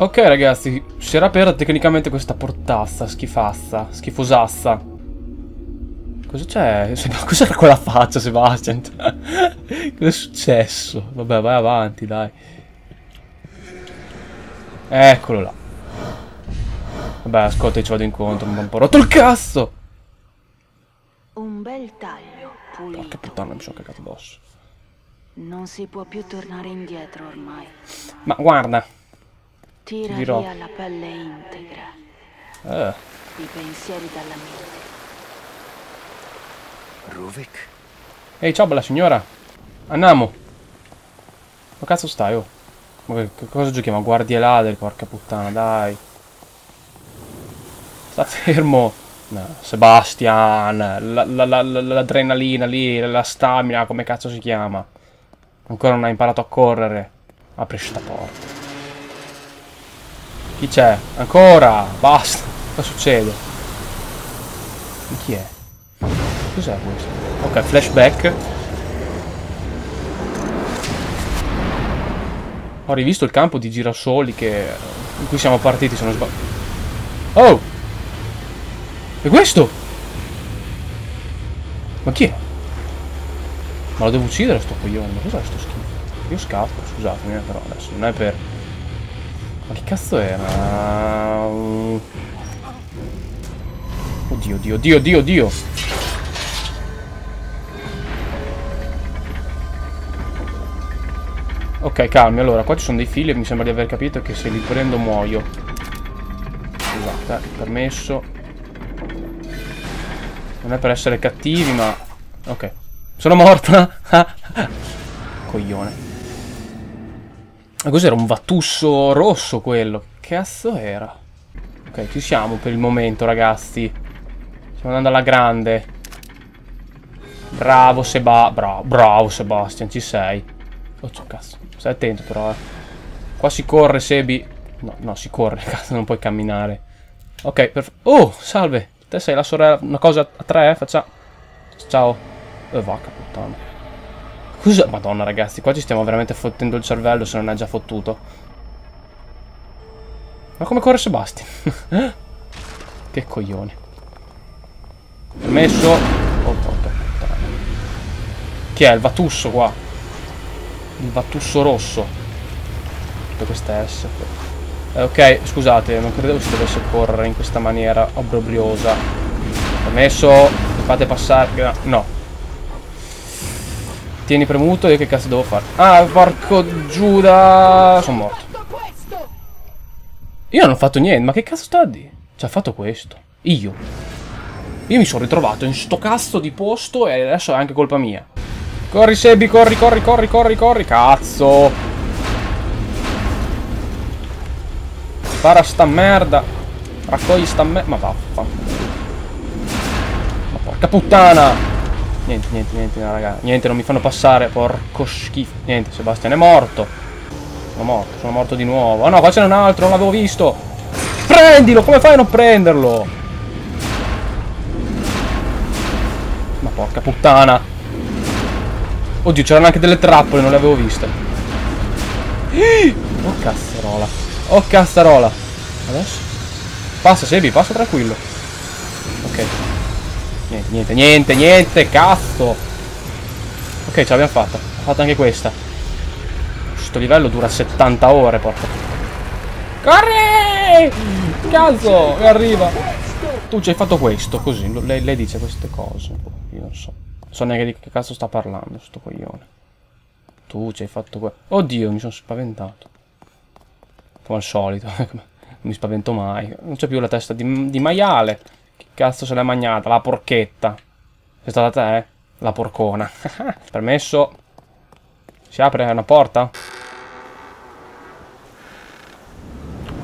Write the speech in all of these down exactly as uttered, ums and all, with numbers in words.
Ok ragazzi, si era aperta tecnicamente questa portazza schifazza, schifosassa. Cosa c'è? Cos'era quella faccia, Sebastian? Cos'è successo? Vabbè, vai avanti, dai. Eccolo là. Vabbè, ascolta, io ci vado incontro, mi ho un po' rotto il cazzo! Un bel taglio pulito. Porca puttana, mi sono cagato addosso. Non si può più tornare indietro ormai. Ma guarda. Tira via la pelle integra. Eh. I pensieri dalla mente. Ruvik. Ehi, ciao bella signora. Andiamo. Ma cazzo stai, oh? Ma che cosa giochiamo? Guardie ladri, porca puttana, dai. Sta fermo. No, Sebastian, l'adrenalina lì, la stamina, come cazzo si chiama? Ancora non ha imparato a correre. Apri sta porta. Chi c'è? Ancora! Basta! Cosa succede? Chi è? Cos'è questo? Ok, flashback. Ho rivisto il campo di girasoli che... in cui siamo partiti, se non sbaglio. Oh! E questo? Ma chi è? Ma lo devo uccidere sto coglione, ma cos'è sto schifo? Io scappo, scusatemi, però adesso non è per... Ma che cazzo era? Oddio, oddio, oddio, oddio, oddio! Ok, calmi, allora, qua ci sono dei fili e mi sembra di aver capito che se li prendo muoio. Scusate, eh, permesso. Non è per essere cattivi, ma... ok. Sono morta! Coglione. Ma cos'era? Un vattusso rosso quello? Che cazzo era? Ok, ci siamo per il momento, ragazzi. Stiamo andando alla grande. Bravo Seba... Bra bravo Sebastian, ci sei. Oh, cazzo. Stai attento però, eh. Qua si corre, Sebi. No, no, si corre, cazzo, non puoi camminare. Ok, perfetto. Oh, salve. Te sei la sorella... Una cosa a tre, eh? Faccia... Ciao. Eh, vacca puttana. Cosa? Madonna ragazzi, qua ci stiamo veramente fottendo il cervello se non è già fottuto. Ma come corre Sebastian? Che coglione. Permesso. Oh porca puttana. Chi è? Il Vatusso qua. Il Vatusso rosso. Tutte queste S. Eh, ok, scusate, non credevo si dovesse correre in questa maniera obbrobriosa. Permesso. Mi fate passare. No. Tieni premuto, io che cazzo devo fare? Ah, porco Giuda! Sono morto. Io non ho fatto niente, ma che cazzo sta di? Ci ha fatto questo. Io. Io mi sono ritrovato in sto cazzo di posto e adesso è anche colpa mia. Corri Sebi, corri, corri, corri, corri, corri, cazzo! Spara sta merda. Raccogli sta merda. Ma vaffa. Ma porca puttana! Niente, niente, niente, no, raga. Niente, non mi fanno passare, porco schifo. Niente, Sebastian è morto. Sono morto, sono morto di nuovo. Oh no, qua c'è un altro, non l'avevo visto. Prendilo, come fai a non prenderlo? Ma porca puttana. Oddio, c'erano anche delle trappole, non le avevo viste. Oh cazzarola. Oh cazzarola. Adesso? Passa Sebi, passa tranquillo. Ok. Niente, niente, niente, niente, cazzo! Ok, ce l'abbiamo fatta. Ho fatto anche questa. Questo livello dura settanta ore, porca. Corri! Cazzo! Arriva! Tu ci hai fatto questo, così. Lei, lei dice queste cose. Io non so. Non so neanche di che cazzo sta parlando, sto coglione. Tu ci hai fatto questo. Oddio, mi sono spaventato. Come al solito. Non mi spavento mai. Non c'è più la testa di, di maiale. Che cazzo se l'è mangiata? La porchetta. Sei stata te? Eh? La porcona. Permesso. Si apre una porta?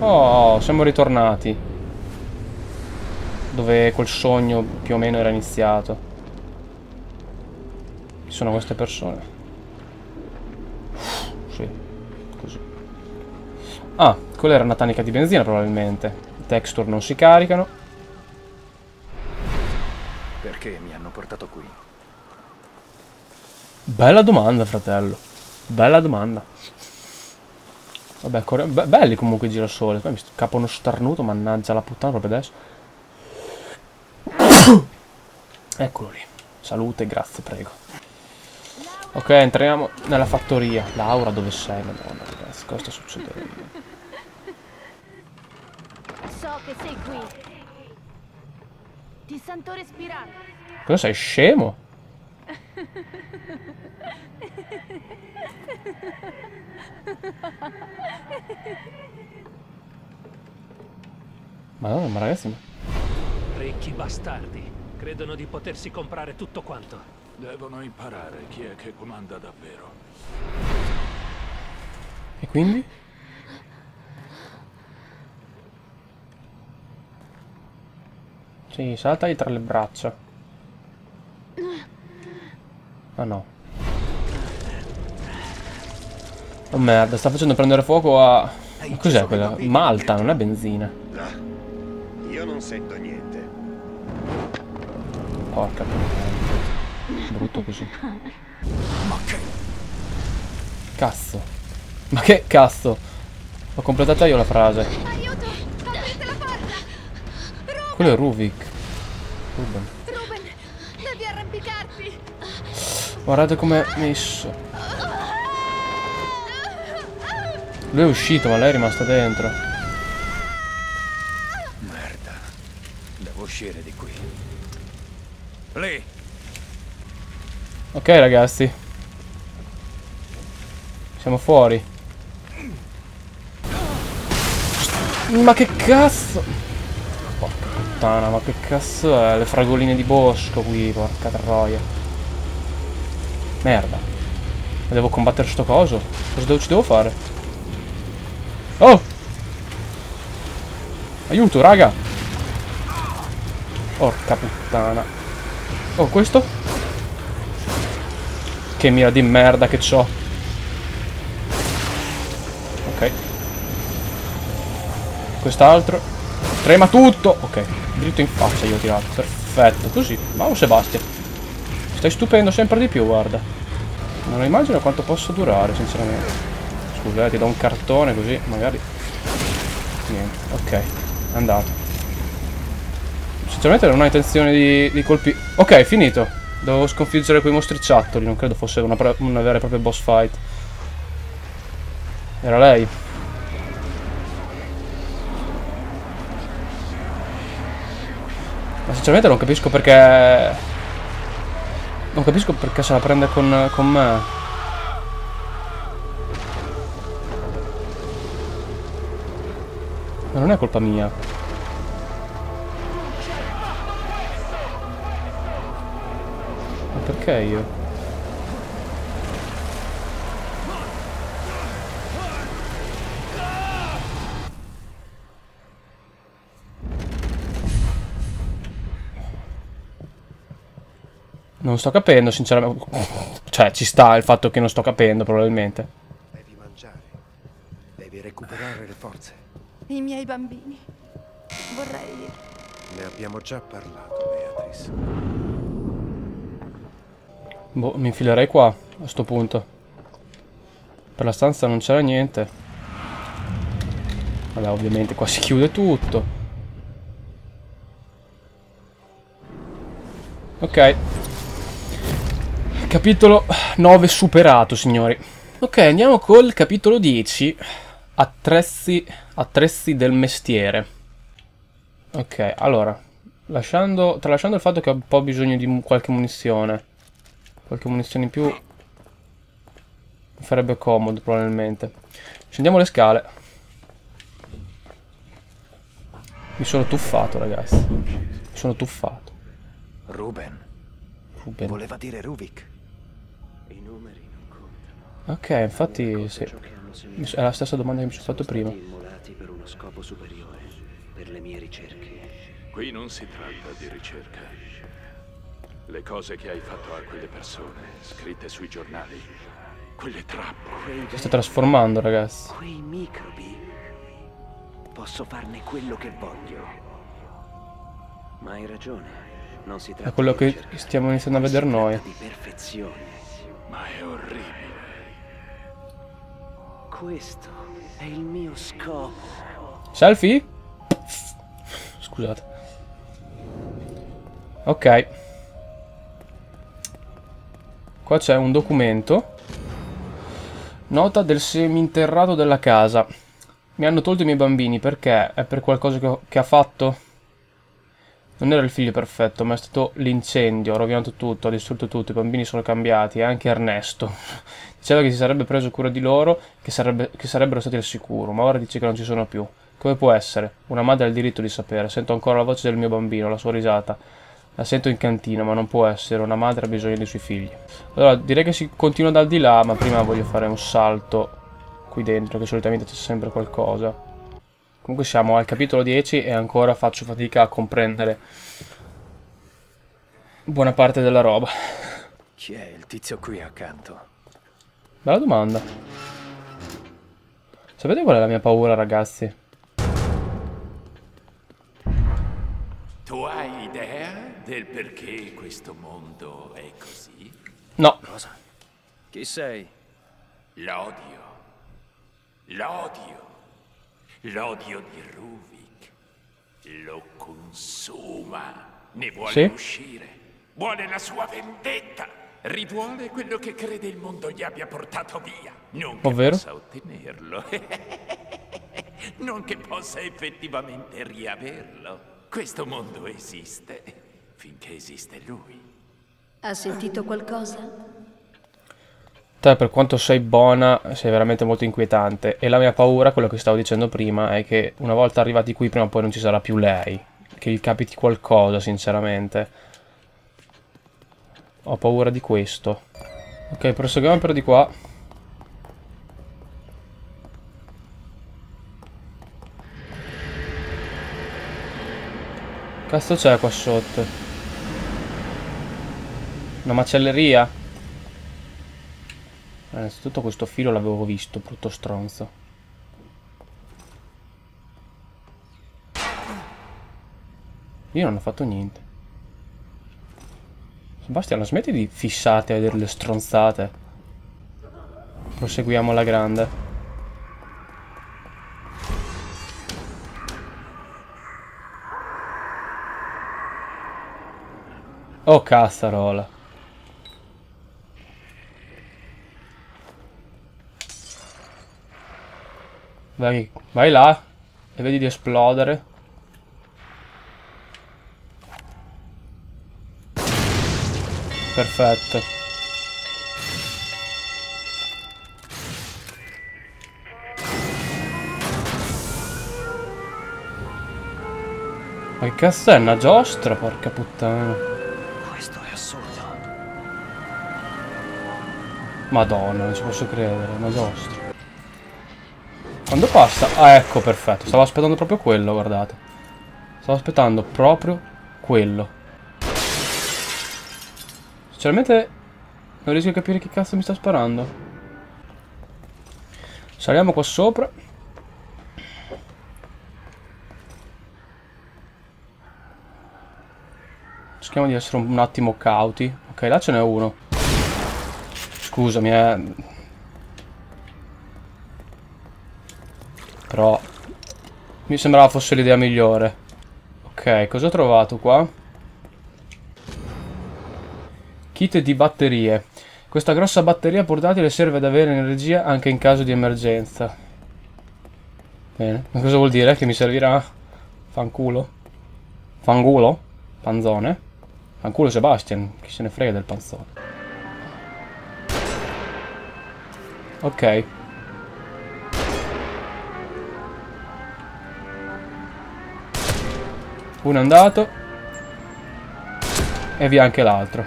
Oh, siamo ritornati. Dove quel sogno più o meno era iniziato. Ci sono queste persone. Sì. Così. Ah, quella era una tannica di benzina probabilmente. I texture non si caricano. Perché mi hanno portato qui? Bella domanda, fratello. Bella domanda. Vabbè, corre... Be belli comunque i girasole. Mi scappa uno starnuto, mannaggia la puttana proprio adesso. Eccolo lì. Salute, grazie, prego. Ok, entriamo nella fattoria. Laura, dove sei? Madonna, ragazzi, cosa sta succedendo? So che sei qui. Ti sento respirare. Cosa sei scemo? Madonna, ma ragazzi, ricchi bastardi credono di potersi comprare tutto quanto. Devono imparare chi è che comanda davvero. E quindi? Sì, saltagli tra le braccia. Ah no. Oh merda, sta facendo prendere fuoco a... Cos'è quella? Malta, non è benzina. Io non sento niente. Porca puttana. Brutto così. Ma che... Cazzo. Ma che cazzo? Ho completato io la frase. Aiuto! Aprite la porta! Quello è Ruvik. Ruben. Ruben, devi arrampicarti. Guardate com'è messo. Lui è uscito, ma lei è rimasta dentro. Merda. Devo uscire di qui. Lì. Ok, ragazzi. Siamo fuori. Ma che cazzo? Porca puttana, ma che cazzo è? Le fragoline di bosco qui, porca troia. Merda. Ma devo combattere sto coso? Cosa devo, ci devo fare? Oh! Aiuto, raga! Porca puttana. Oh, questo? Che mira di merda che c'ho. Ok. Quest'altro. Trema tutto. Ok. Dritto in faccia io ho tirato. Perfetto. Così. Bravo Sebastian. Stai stupendo sempre di più, guarda. Non immagino quanto possa durare, sinceramente. Scusate, ti do un cartone così, magari. Niente. Ok. Andato. Sinceramente non ho intenzione di, di colpire. Ok, finito. Dovevo sconfiggere quei mostriciattoli. Non credo fosse una, una vera e propria boss fight. Era lei. Ma sinceramente non capisco perché... Non capisco perché se la prende con, con me. Ma non è colpa mia. Perché io? Non sto capendo, sinceramente. Cioè, ci sta il fatto che non sto capendo, probabilmente. Devi mangiare. Devi recuperare le forze. I miei bambini. Vorrei... Ne abbiamo già parlato, Beatrice. Boh, mi infilerei qua, a sto punto. Per la stanza non c'era niente. Vabbè, ovviamente qua si chiude tutto. Ok. Capitolo nove superato, signori. Ok, andiamo col capitolo dieci. Attrezzi, attrezzi del mestiere. Ok, allora. Lasciando, tralasciando il fatto che ho un po' bisogno di qualche munizione. Qualche munizione in più mi farebbe comodo, probabilmente. Scendiamo le scale. Mi sono tuffato, ragazzi. Mi sono tuffato. Ruben. Ruben. Voleva dire Ruvik. I numeri non contano. Ok, infatti sì. È la stessa domanda che mi sono fatto prima. Immolati per uno scopo superiore, per le mie ricerche. Qui non si tratta di ricerca. Le cose che hai fatto a quelle persone, scritte sui giornali, quelle trappole... Si sta trasformando, ragazzi. Quei microbi... Posso farne quello che voglio. Ma hai ragione, non si tratta... È quello che stiamo iniziando a vedere noi. Di perfezione. Ma è orribile. Questo è il mio scopo. Selfie? Scusate. Ok. Qua c'è un documento. Nota del seminterrato della casa. Mi hanno tolto i miei bambini perché è per qualcosa che, ho, che ha fatto. Non era il figlio perfetto, ma è stato l'incendio. Ha rovinato tutto, ha distrutto tutto. I bambini sono cambiati, e anche Ernesto. Diceva che si sarebbe preso cura di loro, che, sarebbe, che sarebbero stati al sicuro, ma ora dice che non ci sono più. Come può essere? Una madre ha il diritto di sapere. Sento ancora la voce del mio bambino, la sua risata. La sento in cantina, ma non può essere. Una madre ha bisogno dei suoi figli. Allora, direi che si continua dal di là, ma prima voglio fare un salto qui dentro, che solitamente c'è sempre qualcosa. Comunque siamo al capitolo dieci e ancora faccio fatica a comprendere buona parte della roba. Chi è il tizio qui accanto? Bella domanda. Sapete qual è la mia paura, ragazzi? Tu hai idea del perché questo mondo è così? No. Cosa? Chi sei? L'odio. L'odio, l'odio di Ruvik lo consuma, ne vuole sì. uscire, vuole la sua vendetta, rivuole quello che crede il mondo gli abbia portato via, non che Ovvero? possa ottenerlo, non che possa effettivamente riaverlo. Questo mondo esiste finché esiste lui. Ha sentito qualcosa? Te, per quanto sei buona, sei veramente molto inquietante. E la mia paura, quello che stavo dicendo prima, è che una volta arrivati qui, prima o poi non ci sarà più lei. Che gli capiti qualcosa, sinceramente. Ho paura di questo. Ok, proseguiamo però di qua. Cazzo c'è qua sotto? Una macelleria? Innanzitutto questo filo l'avevo visto, brutto stronzo. Io non ho fatto niente. Sebastiano, smetti di fissarti a vedere le stronzate. Proseguiamo alla grande. Oh, cazzarola. Vai, vai là e vedi di esplodere. Perfetto. Ma che cazzo è? Una giostra, porca puttana. Questo è assurdo. Madonna, non ci posso credere, è una giostra. Quando passa... Ah, ecco, perfetto. Stavo aspettando proprio quello, guardate. Stavo aspettando proprio quello. Sinceramente non riesco a capire chi cazzo mi sta sparando. Saliamo qua sopra. Cerchiamo di essere un attimo cauti. Ok, là ce n'è uno. Scusami, eh... Però mi sembrava fosse l'idea migliore. Ok, cosa ho trovato qua? Kit di batterie. Questa grossa batteria portatile serve ad avere energia anche in caso di emergenza. Bene, ma cosa vuol dire? Che mi servirà? Fanculo? Fangulo? Panzone? Fanculo Sebastian, chi se ne frega del panzone. Ok. Uno è andato. E via anche l'altro.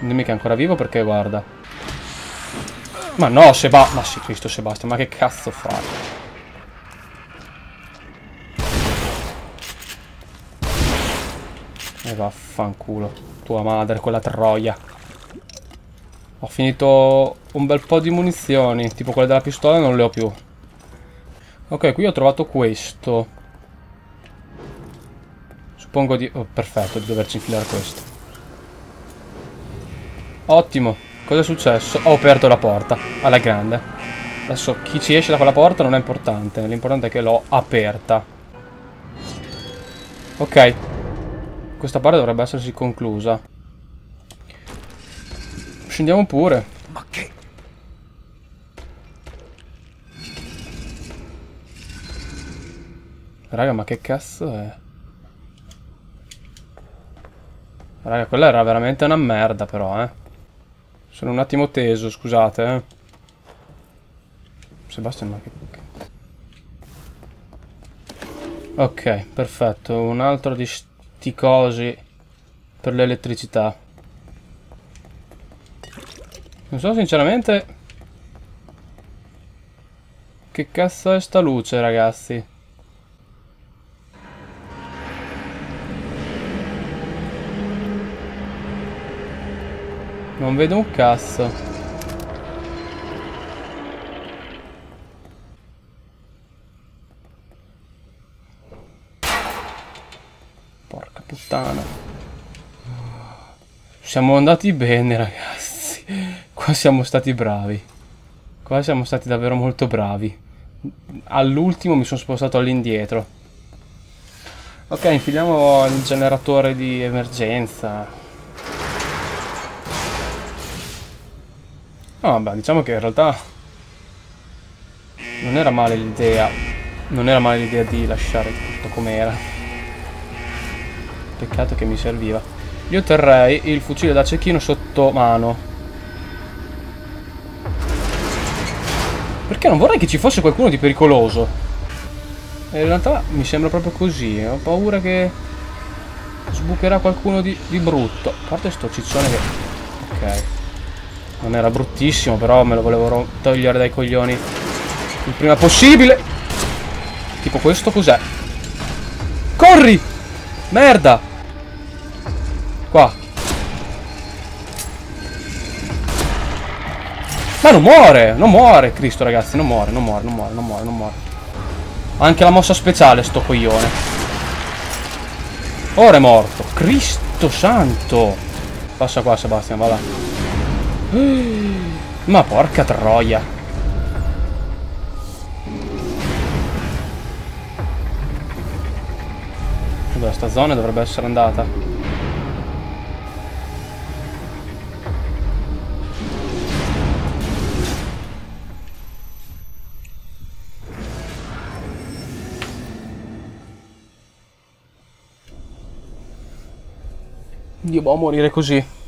Dimmi che è ancora vivo perché guarda. Ma no, Seba... Ma sì, Cristo Sebastian, ma che cazzo fai? E vaffanculo. Tua madre, quella troia. Ho finito un bel po' di munizioni. Tipo quelle della pistola non le ho più. Ok, qui ho trovato questo. Suppongo di... Oh, perfetto, di doverci infilare questo. Ottimo. Cosa è successo? Ho aperto la porta. Alla grande. Adesso chi ci esce da quella porta non è importante. L'importante è che l'ho aperta. Ok. Questa parte dovrebbe essersi conclusa. Scendiamo pure. Ma che... Raga, ma che cazzo è? Raga, quella era veramente una merda però, eh. Sono un attimo teso, scusate, eh. Sebastian, ma che... Ok, perfetto. Un altro di sti cosi per l'elettricità. Non so sinceramente... Che cazzo è sta luce, ragazzi? Non vedo un cazzo. Porca puttana. Siamo andati bene, ragazzi. Qua siamo stati bravi. Qua siamo stati davvero molto bravi. All'ultimo mi sono spostato all'indietro. Ok, infiliamo il generatore di emergenza. No, vabbè, diciamo che in realtà non era male l'idea, non era male l'idea di lasciare tutto com'era. Peccato che mi serviva. Io terrei il fucile da cecchino sotto mano, perché non vorrei che ci fosse qualcuno di pericoloso. E in realtà mi sembra proprio così. Ho paura che sbucherà qualcuno di, di brutto. A parte sto ciccione che... Ok. Non era bruttissimo, però me lo volevo togliere dai coglioni il prima possibile. Tipo questo cos'è? Corri! Merda! Qua. Ma non muore! Non muore, Cristo, ragazzi. Non muore, non muore, non muore, non muore, non muore. Anche la mossa speciale, sto coglione. Ora è morto. Cristo santo! Passa qua, Sebastian, va là. Ma porca troia. Vabbè, sta zona dovrebbe essere andata. Dio, boh, morire così.